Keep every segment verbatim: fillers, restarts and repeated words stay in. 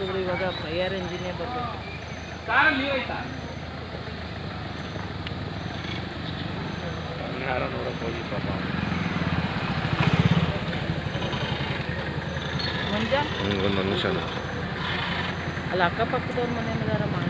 ವ್ಯಕ್ತಿಗಳು ಇವಾಗ fire engineer ಬಗ್ಗೆ ಕಾರಣ ನೀವೈತಾ ಯಾರು ನೋಡಕ್ಕೆ ಹೋಗಿ ಪಾಪ ಮಂಜ ಒಂದು ಮನುಷ್ಯನ ಅಲ್ಲ ಅಕ್ಕಪಕ್ಕದವ್ರ ಮನೆಯಿಂದಾರ ಮಾಡ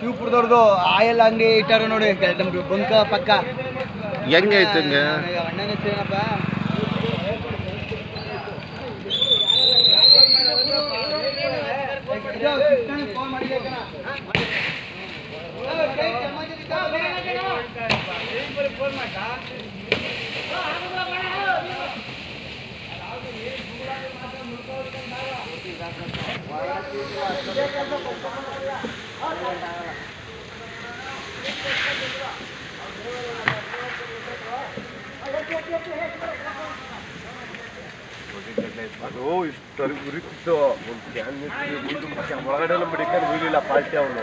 ಶಿವಪುರದವ್ರದ್ದು ಆಯಲ್ ಅಂಗಡಿ ಇಟ್ಟಾರ ನೋಡಿ ನಮ್ಗೆ ಬಂಕ ಪಕ್ಕ ಹೆಂಗೈತೆ ಹಂಗೆ ಅಣ್ಣನ ಹೆಸರೇನಪ್ಪ ಅದು ಇಷ್ಟು ಉರಿತಿತ್ತು ಒಂದು ಕ್ಯಾನ್ ಒಳಗಡೆ ಎಲ್ಲ ಮಡಿಕೊಂಡು ಹೋಗಿಲ್ಲ ಪಾರ್ಟಿ ಅವನು